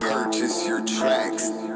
Purchase your tracks.